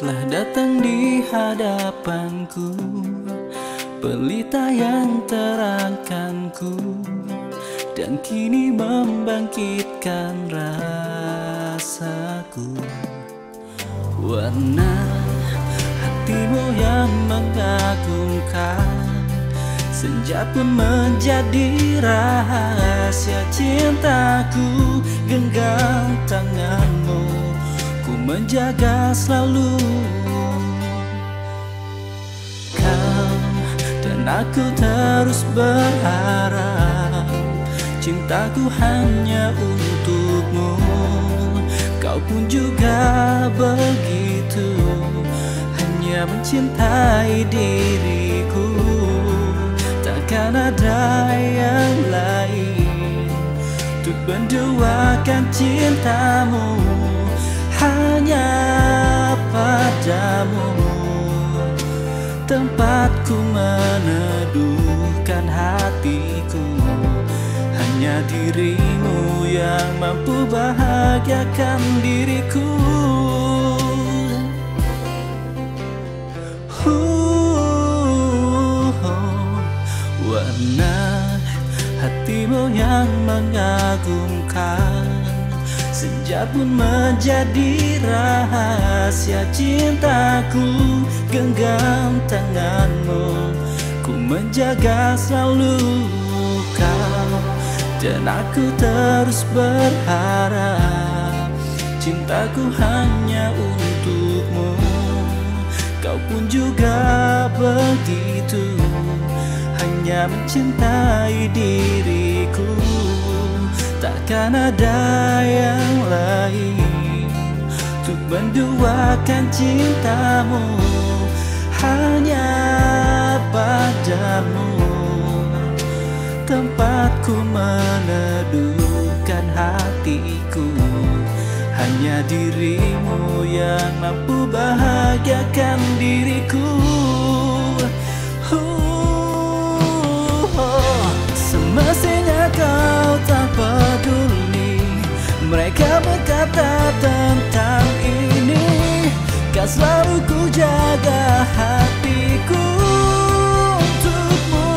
telah datang di hadapanku, pelita yang terangkanku, dan kini membangkitkan rasaku. Warna hatimu yang mengagumkan, senja pun menjadi rahasia cintaku. Genggam tanganmu, ku menjaga selalu. Kau dan aku terus berharap, cintaku hanya untukmu. Kau pun juga begitu, hanya mencintai diriku. Takkan ada yang lain untuk menduakan cintamu, hanya padamu tempatku meneduhkan hatiku. Hanya dirimu yang mampu bahagiakan diriku. Hatimu yang mengagumkan, senja pun menjadi rahasia cintaku. Genggam tanganmu, ku menjaga selalu. Kau dan aku terus berharap, cintaku hanya untukmu. Kau pun juga begitu, hanya mencintai diriku. Takkan ada yang lain untuk menduakan cintamu, hanya padamu tempatku meneduhkan hatiku. Hanya dirimu yang mampu bahagiakan diriku. Semestinya kau tak peduli mereka berkata tentang ini. Kau selalu ku jaga hatiku untukmu.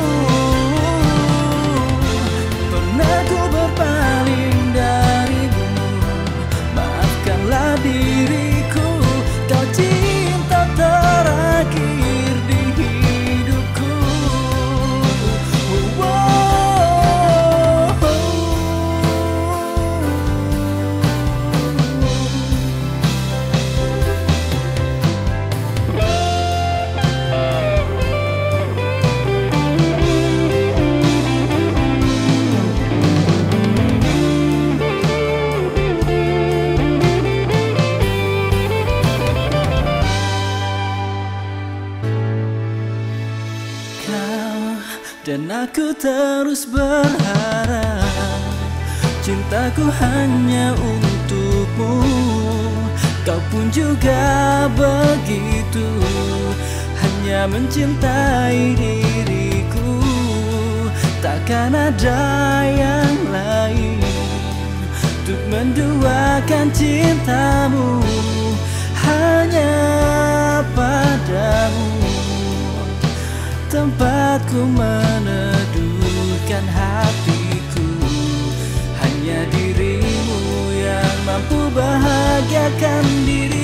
Pernah ku berpaling darimu, maafkanlah diriku. Kau cinta terakhir di hidupku. Dan aku terus berharap, cintaku hanya untukmu. Kau pun juga begitu, hanya mencintai diriku. Takkan ada yang lain untuk menduakan cintamu, hanya padamu tempatku meneduhkan hatiku. Hanya dirimu yang mampu bahagiakan diri.